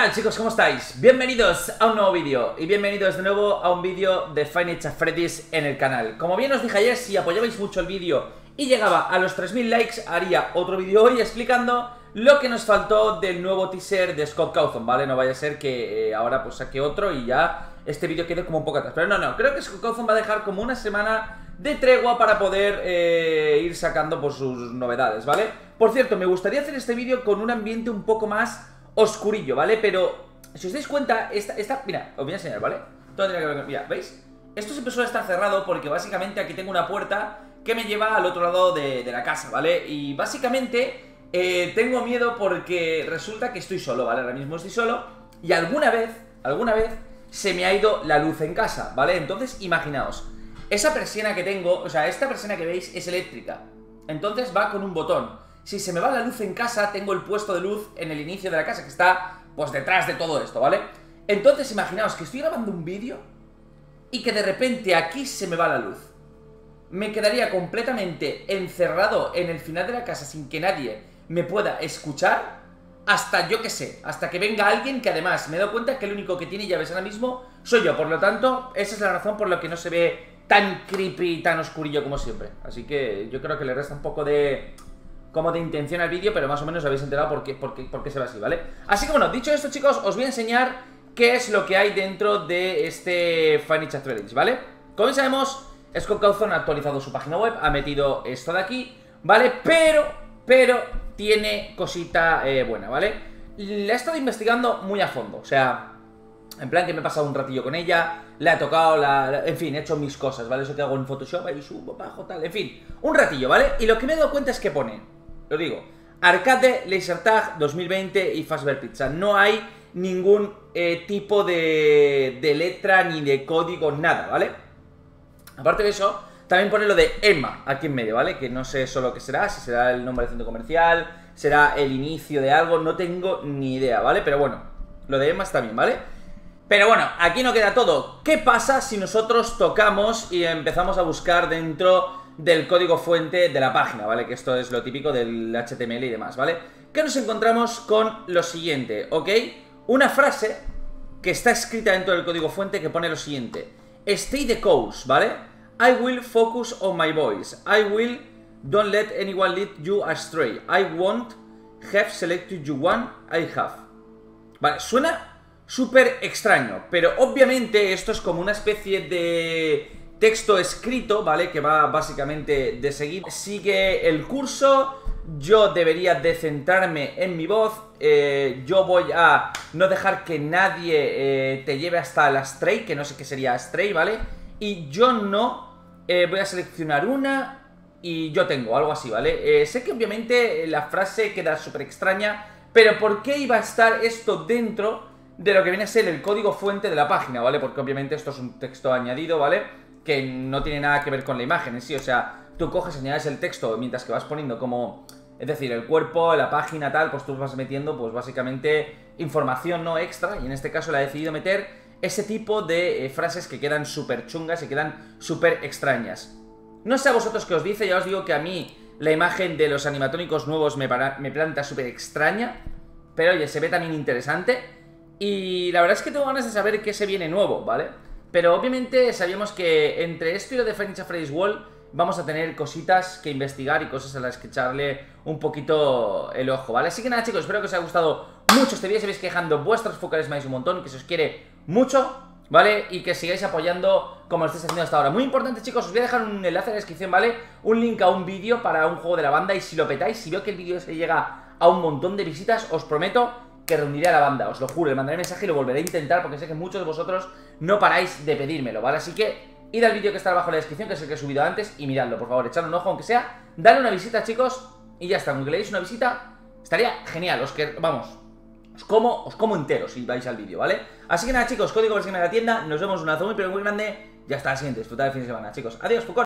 Hola chicos, ¿cómo estáis? Bienvenidos a un nuevo vídeo y bienvenidos de nuevo a un vídeo de Five Nights at Freddy's en el canal. Como bien os dije ayer, si apoyabais mucho el vídeo y llegaba a los 3000 likes, haría otro vídeo hoy explicando lo que nos faltó del nuevo teaser de Scott Cawthon, ¿vale? No vaya a ser que ahora pues saque otro y ya este vídeo quede como un poco atrás. Pero no, creo que Scott Cawthon va a dejar como una semana de tregua para poder ir sacando pues, sus novedades, ¿vale? Por cierto, me gustaría hacer este vídeo con un ambiente un poco más oscurillo, ¿vale? Pero si os dais cuenta, mira, os voy a enseñar, ¿vale? Todo tiene que ver, mira, ¿veis? Esto siempre suele estar cerrado porque básicamente aquí tengo una puerta que me lleva al otro lado de la casa, ¿vale? Y básicamente tengo miedo porque resulta que estoy solo, ¿vale? Ahora mismo estoy solo y alguna vez se me ha ido la luz en casa, ¿vale? Entonces, imaginaos, esa persiana que tengo, o sea, esta persiana que veis es eléctrica, entonces va con un botón. Si se me va la luz en casa, tengo el puesto de luz en el inicio de la casa, que está, pues, detrás de todo esto, ¿vale? Entonces, imaginaos que estoy grabando un vídeo y que de repente aquí se me va la luz. Me quedaría completamente encerrado en el final de la casa sin que nadie me pueda escuchar hasta, yo qué sé, hasta que venga alguien que además me he dado cuenta que el único que tiene llaves ahora mismo soy yo. Por lo tanto, esa es la razón por la que no se ve tan creepy y tan oscurillo como siempre. Así que yo creo que le resta un poco de... como de intención al vídeo, pero más o menos os habéis enterado por qué se ve así, ¿vale? Así que bueno, dicho esto chicos, os voy a enseñar qué es lo que hay dentro de este Funny Chat Verge, ¿vale? Como sabemos, Scott Cawthon ha actualizado su página web, ha metido esto de aquí, ¿vale? Pero tiene cosita buena, ¿vale? La he estado investigando muy a fondo, o sea, en plan que me he pasado un ratillo con ella, la he tocado, en fin, he hecho mis cosas, ¿vale? Eso que hago en Photoshop, ahí subo, bajo, tal, en fin, un ratillo, ¿vale? Y lo que me he dado cuenta es que pone... lo digo, Arcade, Lasertag 2020 y Fazbear Pizza. No hay ningún tipo de letra ni de código, nada, ¿vale? Aparte de eso, también pone lo de Emma aquí en medio, ¿vale? Que no sé solo qué será, si será el nombre del centro comercial, será el inicio de algo, no tengo ni idea, ¿vale? Pero bueno, lo de Emma está bien, ¿vale? Pero bueno, aquí no queda todo. ¿Qué pasa si nosotros tocamos y empezamos a buscar dentro del código fuente de la página, ¿vale? Que esto es lo típico del HTML y demás, ¿vale? Que nos encontramos con lo siguiente, ¿ok? Una frase que está escrita dentro del código fuente que pone lo siguiente: stay the course, ¿vale? I will focus on my voice. I will don't let anyone lead you astray. I won't have selected you one I have. Vale, suena súper extraño, pero obviamente esto es como una especie de... texto escrito, ¿vale? Que va básicamente de seguir. Sigue el curso, yo debería de centrarme en mi voz, yo voy a no dejar que nadie te lleve hasta el astray, que no sé qué sería astray, ¿vale? Y yo no, voy a seleccionar una y yo tengo, algo así, ¿vale? Sé que obviamente la frase queda súper extraña, pero ¿por qué iba a estar esto dentro de lo que viene a ser el código fuente de la página, ¿vale? Porque obviamente esto es un texto añadido, ¿vale? Que no tiene nada que ver con la imagen en sí, o sea, tú coges, añades el texto mientras que vas poniendo como, es decir, el cuerpo, la página, tal, pues tú vas metiendo pues básicamente información no extra y en este caso la he decidido meter ese tipo de frases que quedan súper chungas y quedan súper extrañas. No sé a vosotros qué os dice, ya os digo que a mí la imagen de los animatónicos nuevos me planta súper extraña, pero oye, se ve también interesante y la verdad es que tengo ganas de saber qué se viene nuevo, ¿vale? Pero obviamente sabíamos que entre esto y lo de Five Nights at Freddy's Wall vamos a tener cositas que investigar y cosas a las que echarle un poquito el ojo, ¿vale? Así que nada chicos, espero que os haya gustado mucho este vídeo, si vais dejando vuestras focales más un montón, que se os quiere mucho, ¿vale? Y que sigáis apoyando como lo estáis haciendo hasta ahora. Muy importante chicos, os voy a dejar un enlace en la descripción, ¿vale? Un link a un vídeo para un juego de la banda y si lo petáis, si veo que el vídeo se llega a un montón de visitas, os prometo que reuniré a la banda, os lo juro, le mandaré mensaje y lo volveré a intentar porque sé que muchos de vosotros no paráis de pedírmelo, ¿vale? Así que id al vídeo que está abajo en la descripción, que es el que he subido antes, y miradlo, por favor, echad un ojo aunque sea, dadle una visita, chicos, y ya está, aunque le deis una visita, estaría genial, os que, vamos, os como entero si vais al vídeo, ¿vale? Así que nada, chicos, código versión en la tienda, nos vemos en una zona muy pero muy grande, y hasta la siguiente, disfrutad el fin de semana, chicos, adiós, fucos.